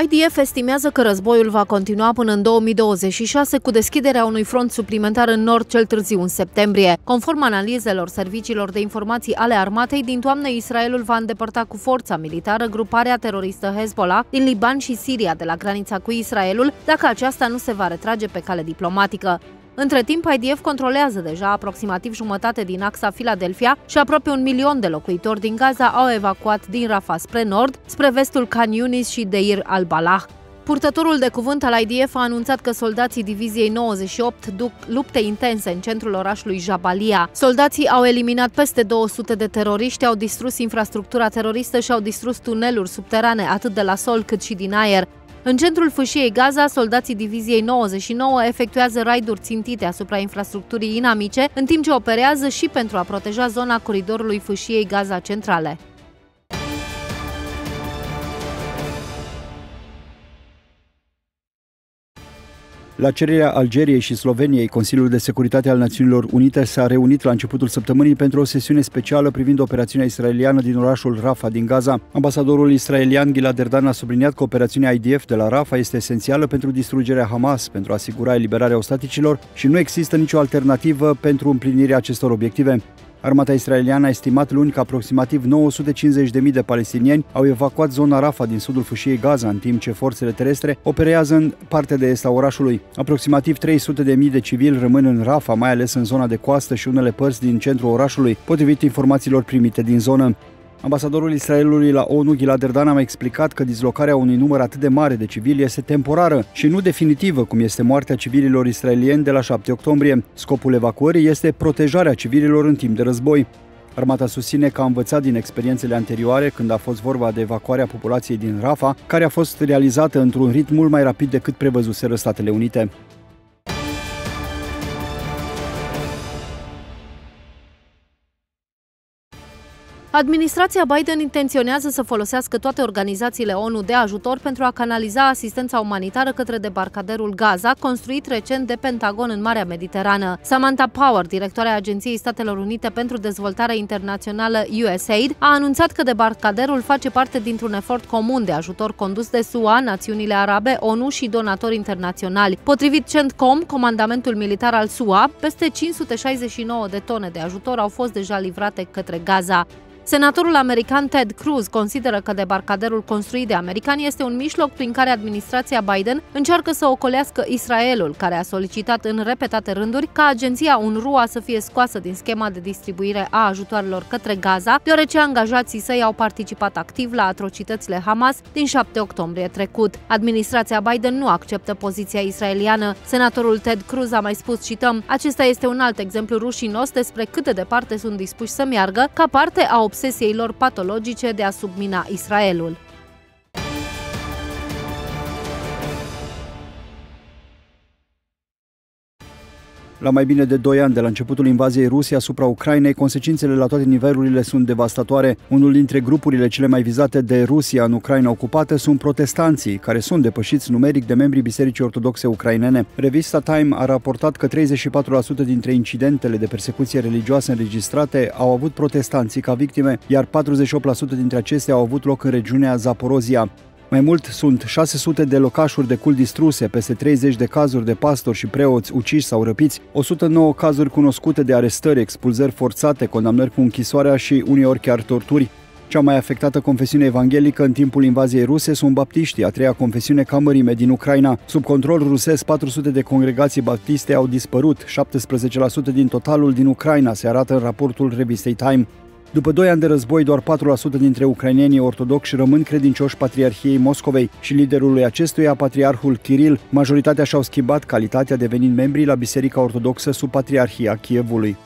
IDF estimează că războiul va continua până în 2026 cu deschiderea unui front suplimentar în nord cel târziu în septembrie. Conform analizelor serviciilor de informații ale armatei, din toamnă Israelul va îndepărta cu forța militară gruparea teroristă Hezbollah din Liban și Siria de la granița cu Israelul, dacă aceasta nu se va retrage pe cale diplomatică. Între timp, IDF controlează deja aproximativ jumătate din axa Filadelfia și aproape 1 milion de locuitori din Gaza au evacuat din Rafa spre nord, spre vestul Khan Yunis și Deir al Balah. Purtătorul de cuvânt al IDF a anunțat că soldații Diviziei 98 duc lupte intense în centrul orașului Jabalia. Soldații au eliminat peste 200 de teroriști, au distrus infrastructura teroristă și au distrus tuneluri subterane atât de la sol cât și din aer. În centrul fâșiei Gaza, soldații Diviziei 99 efectuează raiduri țintite asupra infrastructurii inamice, în timp ce operează și pentru a proteja zona coridorului fâșiei Gaza centrale. La cererea Algeriei și Sloveniei, Consiliul de Securitate al Națiunilor Unite s-a reunit la începutul săptămânii pentru o sesiune specială privind operațiunea israeliană din orașul Rafa din Gaza. Ambasadorul israelian Gilad Erdan a subliniat că operațiunea IDF de la Rafa este esențială pentru distrugerea Hamas, pentru a asigura eliberarea ostaticilor și nu există nicio alternativă pentru împlinirea acestor obiective. Armata israeliană a estimat luni că aproximativ 950.000 de palestinieni au evacuat zona Rafa din sudul fâșiei Gaza, în timp ce forțele terestre operează în partea de est a orașului. Aproximativ 300.000 de civili rămân în Rafa, mai ales în zona de coastă și unele părți din centrul orașului, potrivit informațiilor primite din zonă. Ambasadorul Israelului la ONU, Gilad Erdan, a mai explicat că dislocarea unui număr atât de mare de civili este temporară și nu definitivă, cum este moartea civililor israelieni de la 7 octombrie. Scopul evacuării este protejarea civililor în timp de război. Armata susține că a învățat din experiențele anterioare, când a fost vorba de evacuarea populației din Rafa, care a fost realizată într-un ritm mult mai rapid decât prevăzuseră Statele Unite. Administrația Biden intenționează să folosească toate organizațiile ONU de ajutor pentru a canaliza asistența umanitară către debarcaderul Gaza, construit recent de Pentagon în Marea Mediterană. Samantha Power, directoarea Agenției Statelor Unite pentru Dezvoltare Internațională USAID, a anunțat că debarcaderul face parte dintr-un efort comun de ajutor condus de SUA, Națiunile Arabe, ONU și donatori internaționali. Potrivit CENTCOM, comandamentul militar al SUA, peste 569 de tone de ajutor au fost deja livrate către Gaza. Senatorul american Ted Cruz consideră că debarcaderul construit de americani este un mijloc prin care administrația Biden încearcă să ocolească Israelul, care a solicitat în repetate rânduri ca agenția UNRWA să fie scoasă din schema de distribuire a ajutoarelor către Gaza, deoarece angajații săi au participat activ la atrocitățile Hamas din 7 octombrie trecut. Administrația Biden nu acceptă poziția israeliană. Senatorul Ted Cruz a mai spus, cităm, "Acesta este un alt exemplu rușinos despre cât de departe sunt dispuși să meargă ca parte a obsesiei lor patologice de a submina Israelul." La mai bine de 2 ani de la începutul invaziei Rusiei asupra Ucrainei, consecințele la toate nivelurile sunt devastatoare. Unul dintre grupurile cele mai vizate de Rusia în Ucraina ocupată sunt protestanții, care sunt depășiți numeric de membrii Bisericii Ortodoxe ucrainene. Revista Time a raportat că 34% dintre incidentele de persecuție religioasă înregistrate au avut protestanții ca victime, iar 48% dintre acestea au avut loc în regiunea Zaporozia. Mai mult, sunt 600 de locașuri de cult distruse, peste 30 de cazuri de pastori și preoți uciși sau răpiți, 109 cazuri cunoscute de arestări, expulzări forțate, condamnări cu închisoarea și uneori chiar torturi. Cea mai afectată confesiune evanghelică în timpul invaziei ruse sunt baptiștii, a treia confesiune ca mărime din Ucraina. Sub control rusesc, 400 de congregații baptiste au dispărut, 17% din totalul din Ucraina, se arată în raportul revistei Time. După 2 ani de război, doar 4% dintre ucrainenii ortodocși rămân credincioși Patriarhiei Moscovei și liderului acestuia, Patriarhul Kiril. Majoritatea și-au schimbat calitatea devenind membri la Biserica Ortodoxă sub Patriarhia Kievului.